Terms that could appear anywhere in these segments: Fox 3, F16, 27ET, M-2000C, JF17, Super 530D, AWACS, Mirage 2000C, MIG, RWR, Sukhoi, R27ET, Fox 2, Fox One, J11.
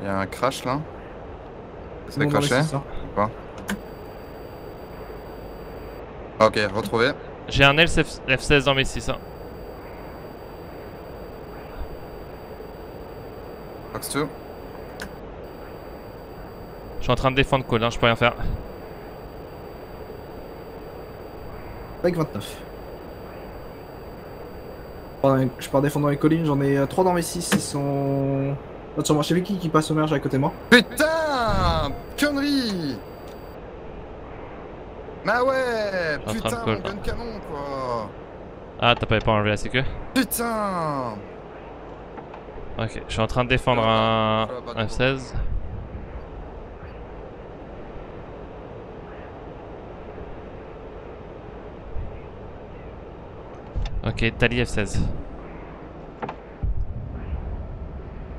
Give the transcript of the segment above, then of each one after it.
Il y a un crash là. Ça a crashé ou pas? Ok, retrouvé. J'ai un F16 dans mes 6. Hein. Fox 2. Je suis en train de défendre Cole, hein, je peux rien faire. Avec 29. Je pars défendre dans les collines, j'en ai 3 dans mes 6, ils sont... L'autre sur moi, je sais plus qui passe au merge à côté de moi. Putain, connerie. Bah ouais, putain, mon gun canon quoi. Ah, t'as pas enlevé la sécu. Putain. Ok, je suis en train de défendre un F16. Ok, Tali F16.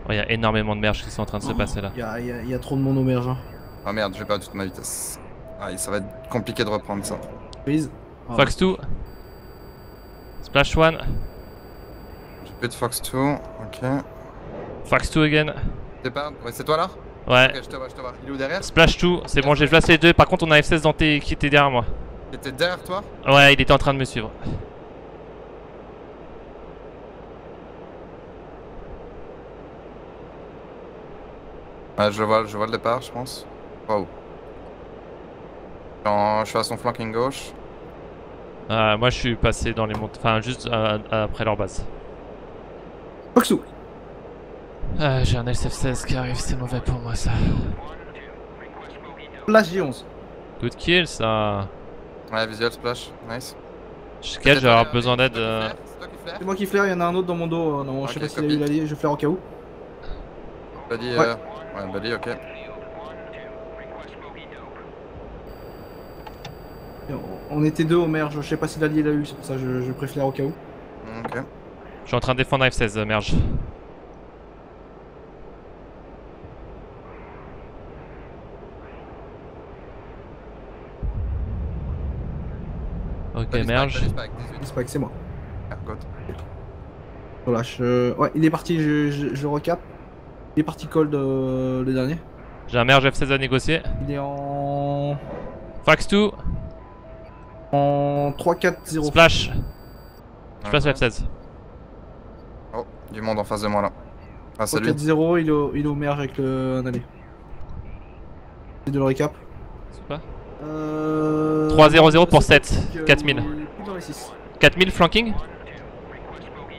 Oh, il y a énormément de merges qui sont en train de se passer là. Il y a trop de monde au merge. Ah merde, j'ai perdu toute ma vitesse. Ah, ça va être compliqué de reprendre ça. Freeze. Oh. Fox 2. Splash 1. J'ai plus de Fox 2, ok. Fox 2 again. Ouais, c'est toi là? Ouais. Ok, je te vois, je te vois. Il est où derrière? Splash 2, c'est bon, j'ai placé les deux. Par contre, on a F16 dans tes... qui était derrière moi. Il était derrière toi? Ouais, il était en train de me suivre. Ah, je vois le départ, je pense. Waouh. Je suis à son flanking gauche. Moi, je suis passé dans les montagnes, enfin juste après leur base. Foxou. J'ai un SF16 qui arrive, c'est mauvais pour moi ça. Splash J11. Good kill ça. Ouais, visual splash, nice. Je vais avoir besoin d'aide. C'est moi qui flaire, il y en a un autre dans mon dos. Non, je sais pas s'il a eu l'allié, je flaire au cas où. Buddy, ouais. Ouais, Buddy, ok. On était deux au merge, je sais pas si l'allié l'a eu, c'est pour ça que je préfère au cas où. Ok. Je suis en train de défendre F16, merge. Ok, merge. Dispatch, c'est moi. Je lâche. Ouais, il est parti, je recap. Il est parti cold le dernier. J'ai un merge F16 à négocier. Il est en... Fox 2. En 3-4-0. Splash. Je place le F16. Oh, du monde en face de moi là. Ah, c'est lui. 4-0, il est au merge avec un allié. C'est de le récap. C'est pas 3-0-0 pour 7. 4000. 4000 flanking.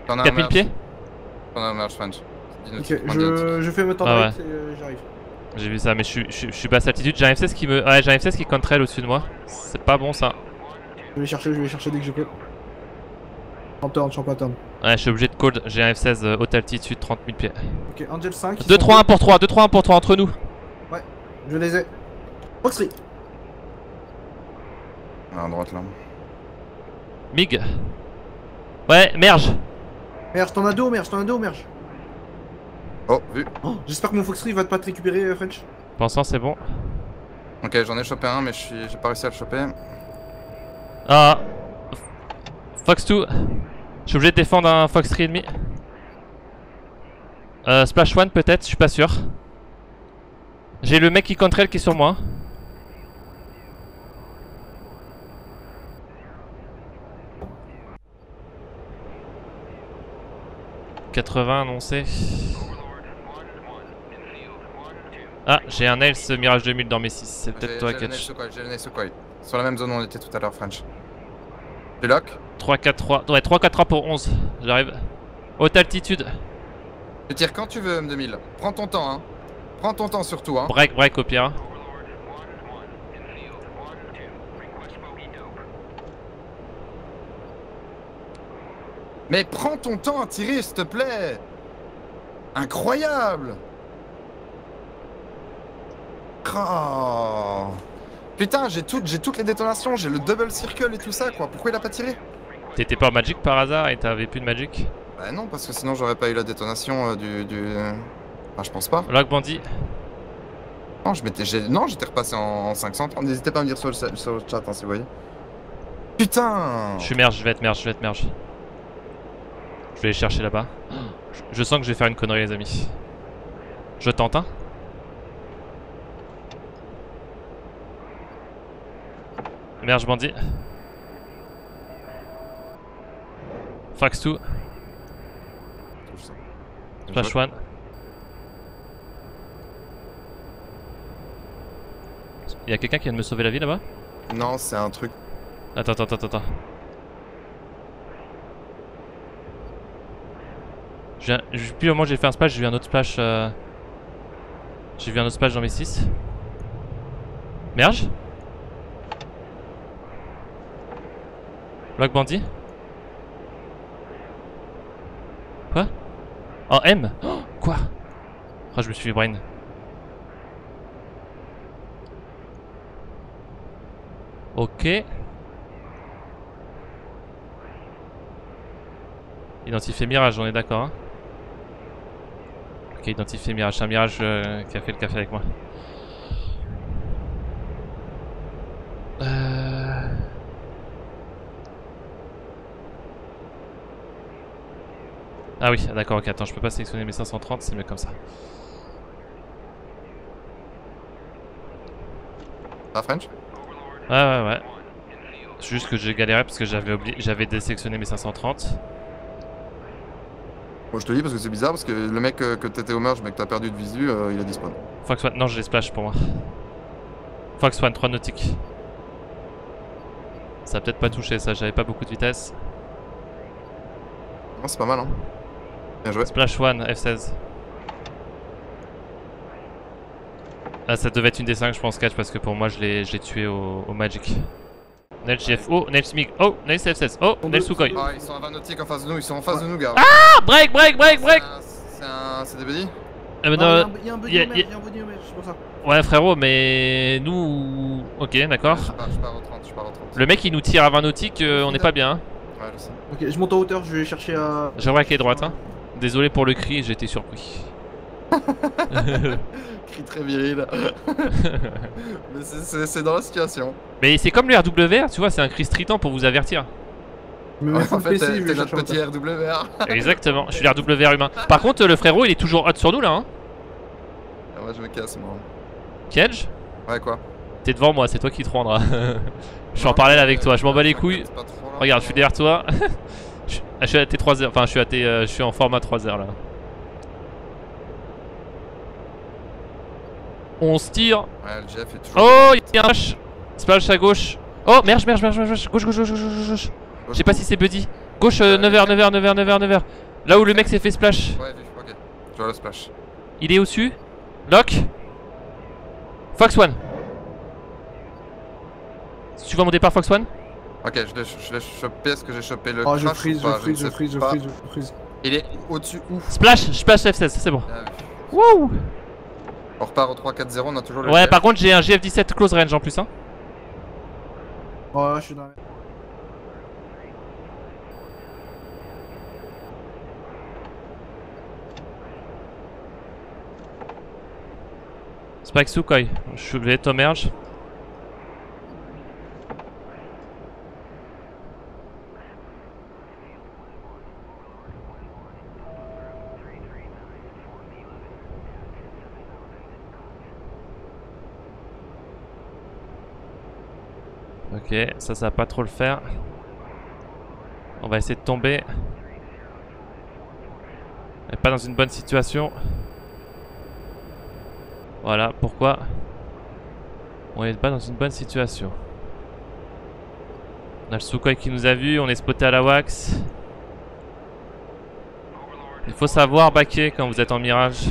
4000 pieds. On a un merge French. Okay, je fais me tendre, j'arrive. J'ai vu ça, mais je suis basse altitude. J'ai un F16 qui me... Ouais, j'ai un F16 qui contrail au-dessus de moi. C'est pas bon ça. Je vais chercher dès que je peux. 30 turn, je suis en pattern. Ouais, je suis obligé de cold. J'ai un F16 haute altitude, 30 000 pieds. Ok, Angel 5. 2-3-1 pour 3, 2-3-1 pour 3 entre nous. Ouais, je les ai. Fox 3. Ah, à droite là. MIG. Ouais, merge. Merge, t'en as deux, merge, t'en as deux, merge. Oh, vu. Oh, j'espère que mon Fox 3 va pas te récupérer, French. Pensant, c'est bon. Ok, j'en ai chopé un, mais j'ai pas réussi à le choper. Ah. Fox 2. Je suis obligé de défendre un Fox 3 ennemi. Splash 1 peut-être, je suis pas sûr. J'ai le mec qui contre-elle qui est sur moi. « 80 annoncé. » Ah, j'ai un Else Mirage 2000 dans mes 6, c'est peut-être toi, Catch. J'ai le Sukhoi. Sur la même zone où on était tout à l'heure, French. Tu lock 3-4-3. Ouais, 3-4-3 pour 11. J'arrive. Haute altitude. Tu tires quand tu veux, M2000. Prends ton temps, hein. Prends ton temps surtout, hein. Break au pire. Mais prends ton temps à tirer, s'il te plaît. Incroyable. Oh. Putain, j'ai toutes les détonations, j'ai le double circle et tout ça quoi, pourquoi il a pas tiré? T'étais pas en magic par hasard et t'avais plus de magic? Bah non, parce que sinon j'aurais pas eu la détonation du... Enfin, je pense pas. Lock bandit. Non, j'étais repassé en 530, n'hésitez pas à me dire sur le chat hein, si vous voyez. Putain. Je suis merge, je vais être merge. Je vais aller chercher là-bas. Je sens que je vais faire une connerie les amis. Je tente, hein. Merge bandit. Fox 2. Flash One. Il y a quelqu'un qui vient de me sauver la vie là-bas? Non, c'est un truc. Attends. Puis au moment où j'ai fait un splash, j'ai eu un autre splash. J'ai vu un autre splash dans mes 6. Merge. Bloc bandit. Quoi? Oh M. Oh, quoi? Oh, je me suis fait brain. Ok. Identifier Mirage, on est d'accord, hein. Ok, identifier Mirage, c'est un Mirage qui a fait le café avec moi. Ah oui, d'accord, ok, attends, je peux pas sélectionner mes 530, c'est mieux comme ça. Ah, French? Ouais. C'est juste que j'ai galéré parce que j'avais oublié, j'avais désélectionné mes 530. Bon, je te dis parce que c'est bizarre, parce que le mec que t'étais au merge, mais que t'as perdu de visu, il a disparu. Fox One, non, je les splash pour moi. Fox One, 3 nautiques. Ça a peut-être pas touché ça, j'avais pas beaucoup de vitesse. Non, c'est pas mal, hein. Bien joué. Splash One, F16. Ah, ça devait être une des 5, je pense, catch, parce que pour moi, je l'ai tué au Magic. Nels JF, oh, Nels MIG, oh, Nels F16, oh, Nels Sukhoi. Ah, ils sont à 20 nautiques en face de nous, gars. Ah, break. C'est des buddies? Il y a un buddy au mec, c'est pour ça. Ouais, frérot, mais nous. Ok, d'accord. Je pars au 30. Le mec, il nous tire à 20 nautiques, on n'est pas bien. Hein. Ouais, je sais. Ok, je monte en hauteur, je vais chercher à. J'aimerais qu'elle est droite, hein. Désolé pour le cri, j'étais surpris. Cri très viril. Mais c'est dans la situation. Mais c'est comme le RWR, tu vois, c'est un cri strident pour vous avertir. Mais en fait, c'est notre petit RWR. Exactement, je suis le RWR humain. Par contre, le frérot, il est toujours hot sur nous là, hein. Ah, moi je me casse, moi. Kedge? Ouais, quoi? T'es devant moi, c'est toi qui te rendras. Je suis en parallèle avec toi, je m'en bats les couilles. Regarde, je suis derrière toi. Je suis à tes 3 heures, enfin, je suis en format 3 heures là. On se tire. Ouais, le GF est toujours. Oh, il y a un rush. Splash à gauche. Oh, merge. Gauche. Je sais pas si c'est buddy. Gauche, 9h. Là où le mec s'est fait splash. Ouais, ok. Je vois le splash. Il est au-dessus. Lock. Fox One. Tu vois mon départ, Fox One? Ok, je l'ai chopé. Est-ce que j'ai chopé le. Oh, je freeze. Il est au-dessus où? Splash F16, c'est bon. Wouh! On repart au 3-4-0, on a toujours le. Ouais, par contre, j'ai un JF17 close range en plus, hein. Ouais, je suis dans la. Spike Sukhoi, je vais être au merge. Ok, ça va pas trop le faire. On va essayer de tomber. Et pas dans une bonne situation. Voilà, pourquoi on est pas dans une bonne situation. On a le Sukhoi qui nous a vu, on est spoté à la wax. Il faut savoir backer quand vous êtes en mirage.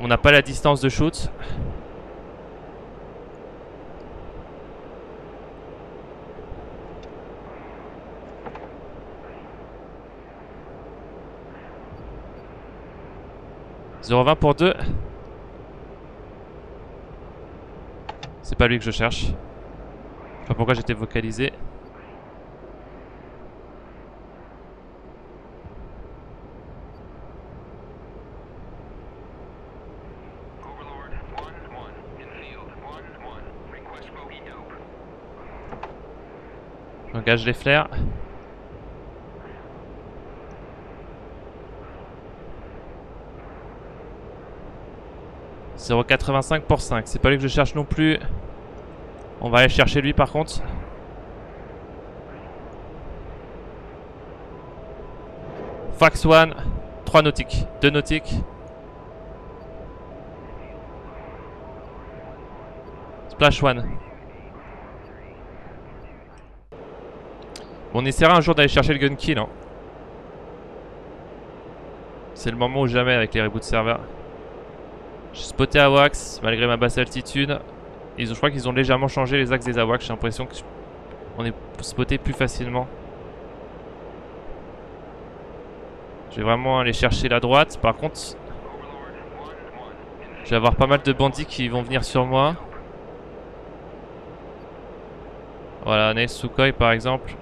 On n'a pas la distance de shoot. .20 pour 2. C'est pas lui que je cherche. Je sais pas pourquoi j'étais vocalisé. J'engage les flares. 0,85 pour 5. C'est pas lui que je cherche non plus. On va aller chercher lui par contre. Fox One, 3 nautiques, 2 nautiques. Splash One. On essaiera un jour d'aller chercher le gun kill. Hein. C'est le moment ou jamais avec les reboots de serveur. J'ai spoté AWACS malgré ma basse altitude. Je crois qu'ils ont légèrement changé les axes des AWACS. J'ai l'impression qu'on est spoté plus facilement. Je vais vraiment aller chercher la droite. Par contre, je vais avoir pas mal de bandits qui vont venir sur moi. Voilà, on est Sukhoi par exemple.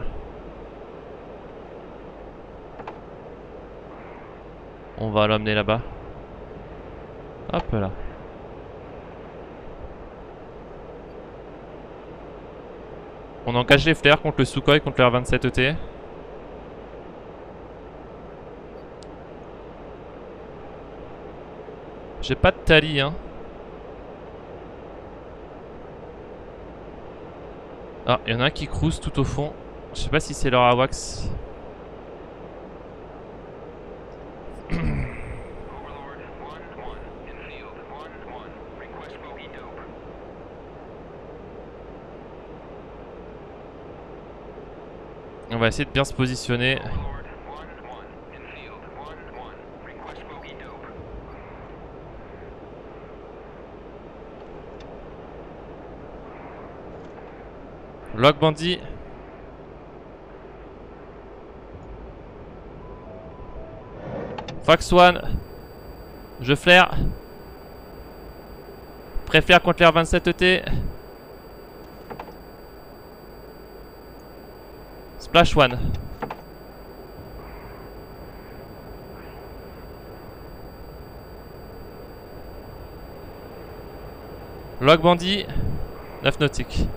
On va l'emmener là-bas. Hop là. On engage les flares contre le Sukhoi, contre le R27ET. J'ai pas de tally hein. Ah, il y en a un qui cruise tout au fond. Je sais pas si c'est leur AWACS. On va essayer de bien se positionner. Lock bandit. Fox One. Je flaire. Pré-flaire contre l'air 27ET. Splash One. Log bandit. 9 nautiques.